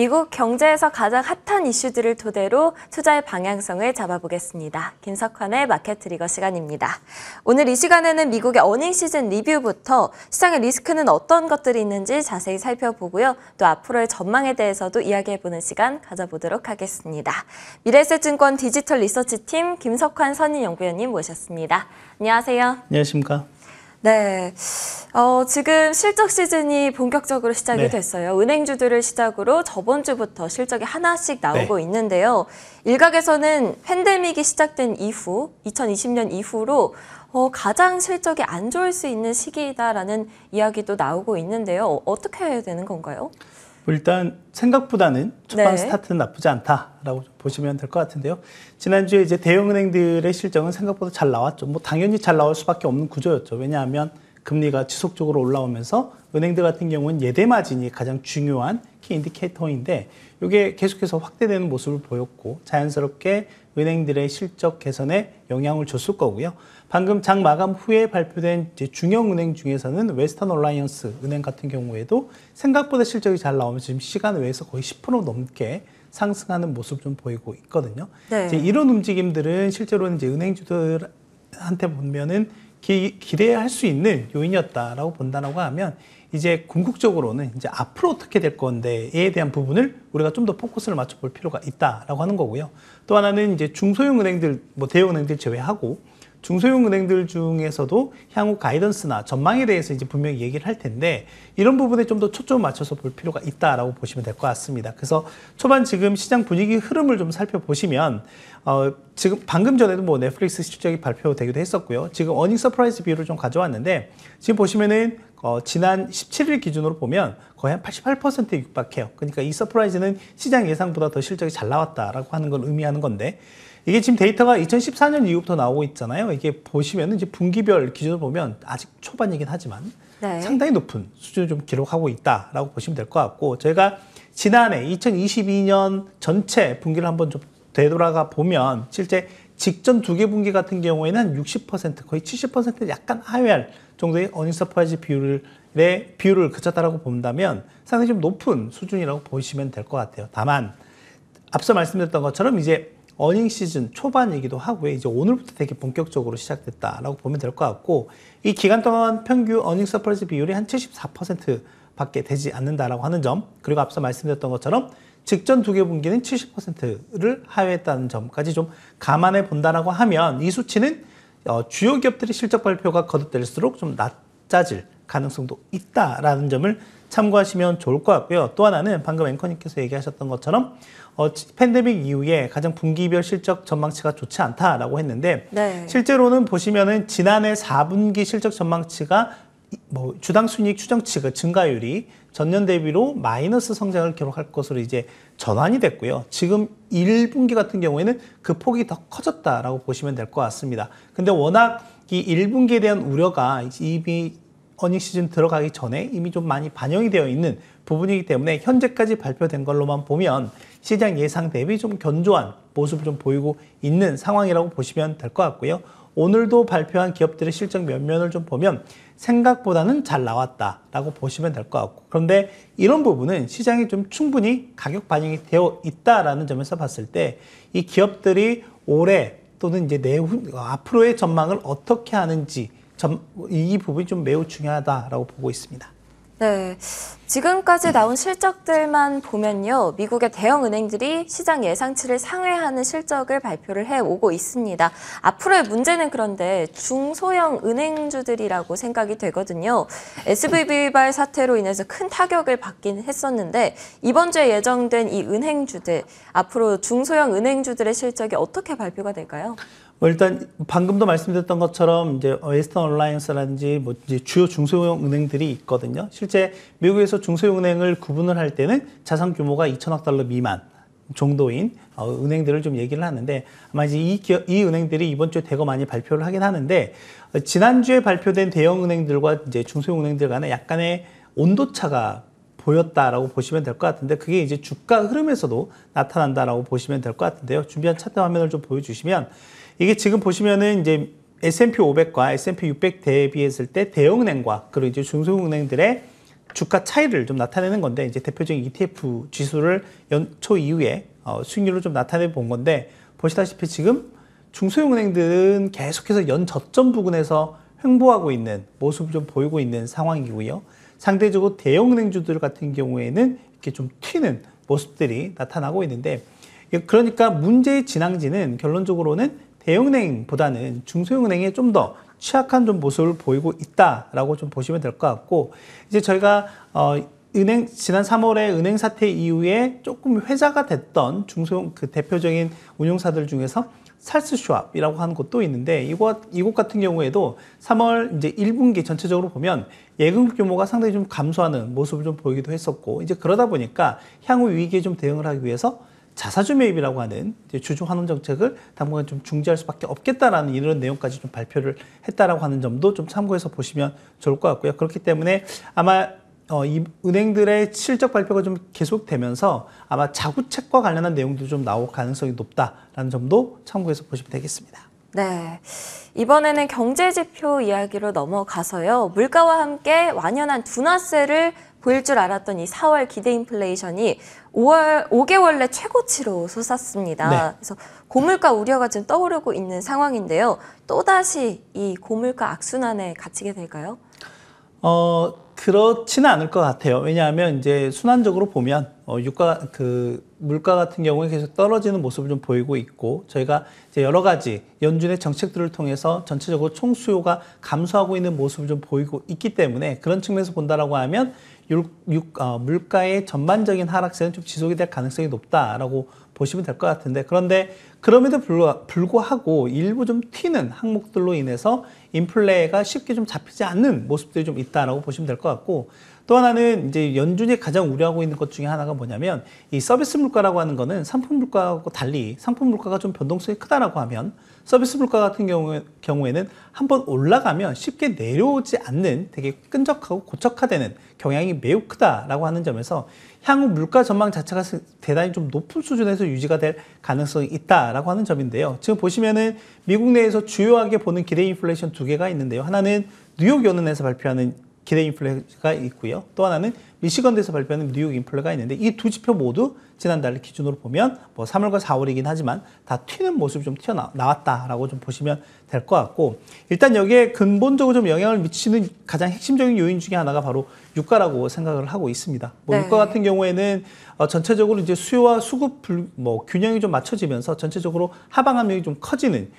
미국 경제에서 가장 핫한 이슈들을 토대로 투자의 방향성을 잡아보겠습니다. 김석환의 마켓 트리거 시간입니다. 오늘 이 시간에는 미국의 어닝 시즌 리뷰부터 시장의 리스크는 어떤 것들이 있는지 자세히 살펴보고요. 또 앞으로의 전망에 대해서도 이야기해보는 시간 가져보도록 하겠습니다. 미래에셋증권 디지털 리서치팀 김석환 선임연구위원님 모셨습니다. 안녕하세요. 안녕하십니까. 네, 지금 실적 시즌이 본격적으로 시작이 됐어요. 은행주들을 시작으로 저번 주부터 실적이 하나씩 나오고 있는데요. 일각에서는 팬데믹이 시작된 이후, 2020년 이후로 가장 실적이 안 좋을 수 있는 시기이다라는 이야기도 나오고 있는데요. 어떻게 해야 되는 건가요? 일단 생각보다는 첫방 스타트는 나쁘지 않다라고 보시면 될 것 같은데요. 지난주에 이제 대형은행들의 실적은 생각보다 잘 나왔죠. 뭐 당연히 잘 나올 수밖에 없는 구조였죠. 왜냐하면 금리가 지속적으로 올라오면서 은행들 같은 경우는 예대 마진이 가장 중요한 키 인디케이터인데 이게 계속해서 확대되는 모습을 보였고 자연스럽게 은행들의 실적 개선에 영향을 줬을 거고요. 방금 장 마감 후에 발표된 중형은행 중에서는 웨스턴 얼라이언스 은행 같은 경우에도 생각보다 실적이 잘 나오면서 지금 시간 외에서 거의 10% 넘게 상승하는 모습 좀 보이고 있거든요. 이제 이런 움직임들은 실제로는 이제 은행주들한테 보면은 기대할 수 있는 요인이었다라고 본다라고 하면 이제 궁극적으로는 이제 앞으로 어떻게 될 건데에 대한 부분을 우리가 좀 더 포커스를 맞춰볼 필요가 있다라고 하는 거고요. 또 하나는 이제 중소형 은행들, 뭐 대형 은행들 제외하고 중소형 은행들 중에서도 향후 가이던스나 전망에 대해서 이제 분명히 얘기를 할 텐데 이런 부분에 좀 더 초점을 맞춰서 볼 필요가 있다라고 보시면 될 것 같습니다. 그래서 초반 지금 시장 분위기 흐름을 좀 살펴보시면 지금 방금 전에도 뭐 넷플릭스 실적이 발표되기도 했었고요. 지금 어닝 서프라이즈 뷰를 좀 가져왔는데 지금 보시면은 지난 17일 기준으로 보면 거의 한 88%에 육박해요. 그러니까 이 서프라이즈는 시장 예상보다 더 실적이 잘 나왔다라고 하는 걸 의미하는 건데 이게 지금 데이터가 2014년 이후부터 나오고 있잖아요. 이게 보시면 이제 분기별 기준으로 보면 아직 초반이긴 하지만 상당히 높은 수준을 좀 기록하고 있다라고 보시면 될 것 같고 저희가 지난해 2022년 전체 분기를 한번 좀 되돌아가 보면 실제 직전 두 개 분기 같은 경우에는 60% 거의 70% 약간 하회할 정도의 어닝 서프라이즈 비율을 그쳤다라고 본다면 상당히 좀 높은 수준이라고 보시면 될 것 같아요. 다만 앞서 말씀드렸던 것처럼 이제 어닝 시즌 초반이기도 하고요. 이제 오늘부터 되게 본격적으로 시작됐다라고 보면 될 것 같고 이 기간 동안 평균 어닝 서프라이즈 비율이 한 74%밖에 되지 않는다라고 하는 점 그리고 앞서 말씀드렸던 것처럼 직전 두 개 분기는 70%를 하회했다는 점까지 좀 감안해 본다라고 하면 이 수치는 주요 기업들의 실적 발표가 거듭될수록 좀 낮아질 가능성도 있다라는 점을 참고하시면 좋을 것 같고요. 또 하나는 방금 앵커님께서 얘기하셨던 것처럼 팬데믹 이후에 가장 분기별 실적 전망치가 좋지 않다라고 했는데 실제로는 보시면은 지난해 4분기 실적 전망치가 뭐 주당 순이익 추정치가 증가율이 전년 대비로 마이너스 성장을 기록할 것으로 이제 전환이 됐고요. 지금 1분기 같은 경우에는 그 폭이 더 커졌다라고 보시면 될 것 같습니다. 근데 워낙 이 1분기에 대한 우려가 이미 어닝 시즌 들어가기 전에 이미 좀 많이 반영이 되어 있는 부분이기 때문에 현재까지 발표된 걸로만 보면 시장 예상 대비 좀 견조한 모습을 좀 보이고 있는 상황이라고 보시면 될 것 같고요. 오늘도 발표한 기업들의 실적 면면을 좀 보면 생각보다는 잘 나왔다라고 보시면 될 것 같고 그런데 이런 부분은 시장이 좀 충분히 가격 반영이 되어 있다라는 점에서 봤을 때 이 기업들이 올해 또는 이제 앞으로의 전망을 어떻게 하는지 이 부분이 좀 매우 중요하다라고 보고 있습니다. 네, 지금까지 나온 실적들만 보면요. 미국의 대형 은행들이 시장 예상치를 상회하는 실적을 발표를 해오고 있습니다. 앞으로의 문제는 그런데 중소형 은행주들이라고 생각이 되거든요. SVB발 사태로 인해서 큰 타격을 받긴 했었는데 이번 주에 예정된 이 은행주들, 앞으로 중소형 은행주들의 실적이 어떻게 발표가 될까요? 일단 방금도 말씀드렸던 것처럼 이제 웨스턴 얼라이언스라든지 뭐 이제 주요 중소형 은행들이 있거든요. 실제 미국에서 중소형 은행을 구분을 할 때는 자산 규모가 2천억 달러 미만 정도인 은행들을 좀 얘기를 하는데 아마 이제 이 은행들이 이번 주에 대거 많이 발표를 하긴 하는데 지난주에 발표된 대형 은행들과 이제 중소형 은행들 간에 약간의 온도차가 보였다라고 보시면 될 것 같은데 그게 이제 주가 흐름에서도 나타난다라고 보시면 될 것 같은데요. 준비한 차트 화면을 좀 보여주시면 이게 지금 보시면은 이제 S&P 500과 S&P 600 대비했을 때 대형은행과 그리고 이제 중소형은행들의 주가 차이를 좀 나타내는 건데, 이제 대표적인 ETF 지수를 연초 이후에 수익률로 좀 나타내 본 건데, 보시다시피 지금 중소형은행들은 계속해서 연저점 부근에서 횡보하고 있는 모습을 좀 보이고 있는 상황이고요. 상대적으로 대형은행주들 같은 경우에는 이렇게 좀 튀는 모습들이 나타나고 있는데, 그러니까 문제의 진앙지는 결론적으로는 대형은행보다는 중소형은행에 좀 더 취약한 좀 모습을 보이고 있다라고 좀 보시면 될 것 같고, 이제 저희가 지난 3월에 은행 사태 이후에 조금 회자가 됐던 중소형 그 대표적인 운용사들 중에서 살스슈왑이라고 하는 곳도 있는데, 이곳 같은 경우에도 3월 이제 1분기 전체적으로 보면 예금 규모가 상당히 좀 감소하는 모습을 좀 보이기도 했었고, 이제 그러다 보니까 향후 위기에 좀 대응을 하기 위해서 자사주 매입이라고 하는 주주 환원 정책을 당분간 좀 중지할 수밖에 없겠다라는 이런 내용까지 좀 발표를 했다라고 하는 점도 좀 참고해서 보시면 좋을 것 같고요. 그렇기 때문에 아마 이 은행들의 실적 발표가 좀 계속되면서 아마 자구책과 관련한 내용도 좀 나올 가능성이 높다라는 점도 참고해서 보시면 되겠습니다. 네, 이번에는 경제지표 이야기로 넘어가서요. 물가와 함께 완연한 둔화세를 보일 줄 알았던 이 4월 기대 인플레이션이 5개월 내 최고치로 솟았습니다. 네. 그래서 고물가 우려가 지금 떠오르고 있는 상황인데요. 또다시 이 고물가 악순환에 갇히게 될까요? 그렇지는 않을 것 같아요. 왜냐하면 이제 순환적으로 보면 물가 같은 경우에 계속 떨어지는 모습을 좀 보이고 있고, 저희가 이제 여러 가지 연준의 정책들을 통해서 전체적으로 총 수요가 감소하고 있는 모습을 좀 보이고 있기 때문에, 그런 측면에서 본다라고 하면 물가의 전반적인 하락세는 좀 지속이 될 가능성이 높다라고 보시면 될 것 같은데, 그런데 그럼에도 불구하고 일부 좀 튀는 항목들로 인해서 인플레가 쉽게 좀 잡히지 않는 모습들이 좀 있다라고 보시면 될 것 같고, 또 하나는 이제 연준이 가장 우려하고 있는 것 중에 하나가 뭐냐면, 이 서비스 물가라고 하는 거는 상품 물가하고 달리 상품 물가가 좀 변동성이 크다라고 하면, 서비스 물가 같은 경우에는 한번 올라가면 쉽게 내려오지 않는 되게 끈적하고 고착화되는 경향이 매우 크다라고 하는 점에서 향후 물가 전망 자체가 대단히 좀 높은 수준에서 유지가 될 가능성이 있다라고 하는 점인데요. 지금 보시면은 미국 내에서 주요하게 보는 기대 인플레이션 두 개가 있는데요. 하나는 뉴욕 연은에서 발표하는 기대 인플레가 있고요. 또 하나는 미시건대에서 발표하는 뉴욕 인플레가 있는데, 이 두 지표 모두 지난달 기준으로 보면 3월과 4월이긴 하지만 다 튀는 모습이 좀 튀어나왔다라고 좀 보시면 될 것 같고, 일단 여기에 근본적으로 좀 영향을 미치는 가장 핵심적인 요인 중에 하나가 바로 유가라고 생각을 하고 있습니다. 네. 유가 같은 경우에는 전체적으로 이제 수요와 수급 균형이 좀 맞춰지면서 전체적으로 하방 압력이 좀 커지는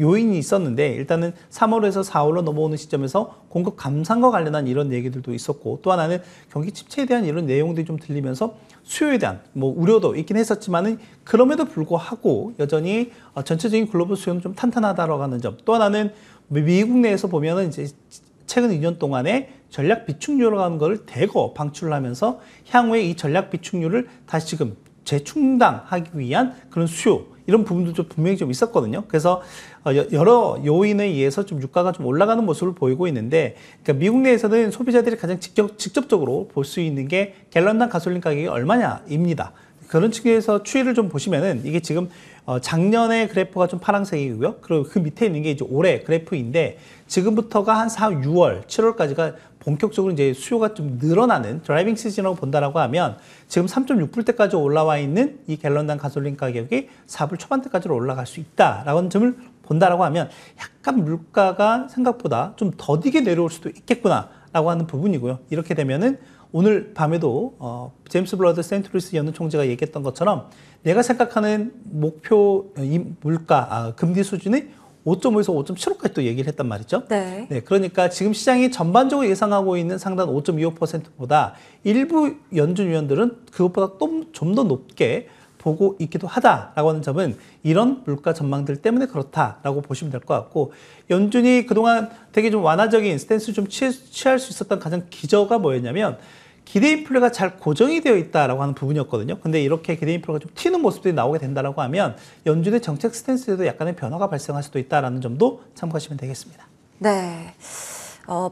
요인이 있었는데, 일단은 3월에서 4월로 넘어오는 시점에서 공급 감산과 관련한 이런 얘기들도 있었고, 또 하나는 경기 침체에 대한 이런 내용들이 좀 들리면서 수요에 대한 우려도 있긴 했었지만은, 그럼에도 불구하고 여전히 전체적인 글로벌 수요는 좀 탄탄하다라고 하는 점, 또 하나는 미국 내에서 보면은 이제 최근 2년 동안에 전략 비축유로 하는 거를 대거 방출하면서 향후에 이 전략 비축유를 다시 지금 재충당하기 위한 그런 수요, 이런 부분도 좀 분명히 좀 있었거든요. 그래서 여러 요인에 의해서 좀 유가가 좀 올라가는 모습을 보이고 있는데, 그러니까 미국 내에서는 소비자들이 가장 직접적으로 볼 수 있는 게 갤런당 가솔린 가격이 얼마냐입니다. 그런 측면에서 추이를 좀 보시면은, 이게 지금 작년에 그래프가 좀 파란색이고요. 그리고 그 밑에 있는 게 이제 올해 그래프인데, 지금부터가 한 6월, 7월까지가 본격적으로 이제 수요가 좀 늘어나는 드라이빙 시즌으로 본다라고 하면, 지금 3.6불대까지 올라와 있는 이 갤런당 가솔린 가격이 4불 초반대까지로 올라갈 수 있다라는 점을 본다라고 하면, 약간 물가가 생각보다 좀 더디게 내려올 수도 있겠구나라고 하는 부분이고요. 이렇게 되면은 오늘 밤에도 제임스 블러드 세인트루이스 연은 총재가 얘기했던 것처럼, 내가 생각하는 목표 금리 수준이 5.5에서 5.75까지 또 얘기를 했단 말이죠. 네. 네, 그러니까 지금 시장이 전반적으로 예상하고 있는 상단 5.25%보다 일부 연준 위원들은 그것보다 좀 더 높게 보고 있기도 하다라고 하는 점은, 이런 물가 전망들 때문에 그렇다라고 보시면 될 것 같고, 연준이 그동안 되게 좀 완화적인 스탠스 좀 취할 수 있었던 가장 기저가 뭐였냐면, 기대 인플레가 잘 고정이 되어 있다라고 하는 부분이었거든요. 근데 이렇게 기대 인플레가 좀 튀는 모습들이 나오게 된다라고 하면, 연준의 정책 스탠스에도 약간의 변화가 발생할 수도 있다라는 점도 참고하시면 되겠습니다. 네.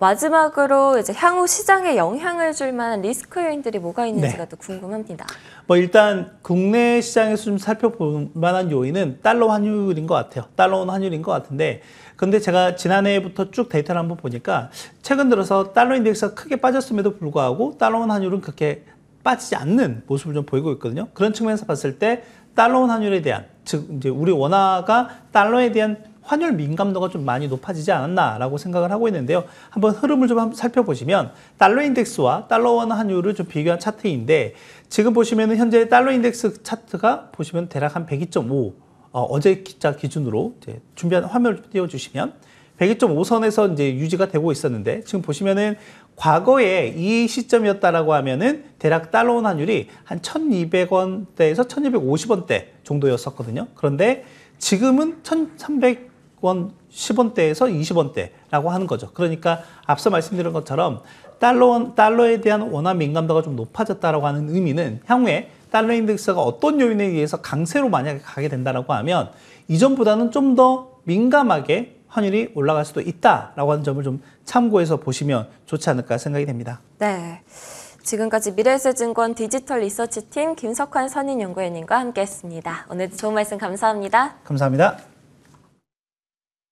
마지막으로 이제 향후 시장에 영향을 줄 만한 리스크 요인들이 뭐가 있는지가 또 궁금합니다. 뭐 일단 국내 시장에서 좀 살펴볼 만한 요인은 달러 환율인 것 같아요. 달러원 환율인 것 같은데, 근데 제가 지난해부터 쭉 데이터를 한번 보니까 최근 들어서 달러 인덱스가 크게 빠졌음에도 불구하고 달러원 환율은 그렇게 빠지지 않는 모습을 좀 보이고 있거든요. 그런 측면에서 봤을 때 달러원 환율에 대한, 즉 이제 우리 원화가 달러에 대한 환율 민감도가 좀 많이 높아지지 않았나라고 생각을 하고 있는데요. 한번 흐름을 좀 한번 살펴보시면 달러 인덱스와 달러원 환율을 좀 비교한 차트인데, 지금 보시면은 현재 달러 인덱스 차트가 보시면 대략 한 102.5, 어제 기자 기준으로 이제 준비한 화면을 띄워주시면 102.5선에서 이제 유지가 되고 있었는데, 지금 보시면은 과거에 이 시점이었다라고 하면은 대략 달러원 환율이 한 1,200원대에서 1,250원대 정도였었거든요. 그런데 지금은 1,300 원 10원대에서 20원대라고 하는 거죠. 그러니까 앞서 말씀드린 것처럼 달러에 대한 원화 민감도가 좀 높아졌다라고 하는 의미는, 향후에 달러 인덱스가 어떤 요인에 의해서 강세로 만약에 가게 된다라고 하면 이전보다는 좀 더 민감하게 환율이 올라갈 수도 있다라고 하는 점을 좀 참고해서 보시면 좋지 않을까 생각이 됩니다. 네. 지금까지 미래에셋증권 디지털 리서치팀 김석환 선임연구원님과 함께했습니다. 오늘도 좋은 말씀 감사합니다. 감사합니다.